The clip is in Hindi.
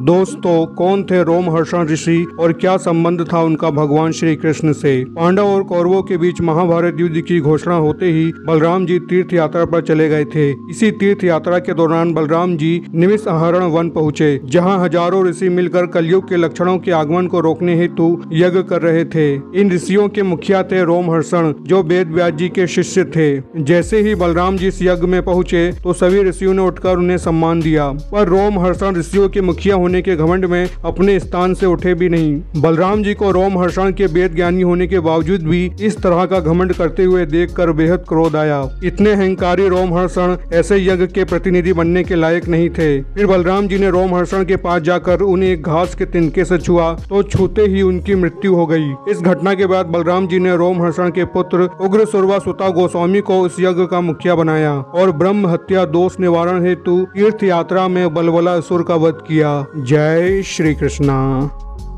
दोस्तों, कौन थे रोमहर्षण ऋषि और क्या संबंध था उनका भगवान श्री कृष्ण से? पांडव और कौरवों के बीच महाभारत युद्ध की घोषणा होते ही बलराम जी तीर्थ यात्रा पर चले गए थे। इसी तीर्थ यात्रा के दौरान बलराम जी निमिष आहारण वन पहुँचे, जहाँ हजारों ऋषि मिलकर कलयुग के लक्षणों के आगमन को रोकने हेतु यज्ञ कर रहे थे। इन ऋषियों के मुखिया थे रोमहर्षण, जो वेद व्यास जी के शिष्य थे। जैसे ही बलराम जी इस यज्ञ में पहुँचे तो सभी ऋषियों ने उठकर उन्हें सम्मान दिया, पर रोमहर्षण ऋषियों के मुखिया होने के घमंड में अपने स्थान से उठे भी नहीं। बलराम जी को रोमहर्षण के वेद ज्ञानी होने के बावजूद भी इस तरह का घमंड करते हुए देखकर बेहद क्रोध आया। इतने अहंकारी रोमहर्षण ऐसे यज्ञ के प्रतिनिधि बनने के लायक नहीं थे। फिर बलराम जी ने रोमहर्षण के पास जाकर उन्हें एक घास के तिनके से छुआ तो छूते ही उनकी मृत्यु हो गई। इस घटना के बाद बलराम जी ने रोमहर्षण के पुत्र उग्र सुरवा सुता गोस्वामी को इस यज्ञ का मुखिया बनाया और ब्रह्म हत्या दोष निवारण हेतु तीर्थ यात्रा में बलवलासुर का वध किया। जय श्री कृष्णा।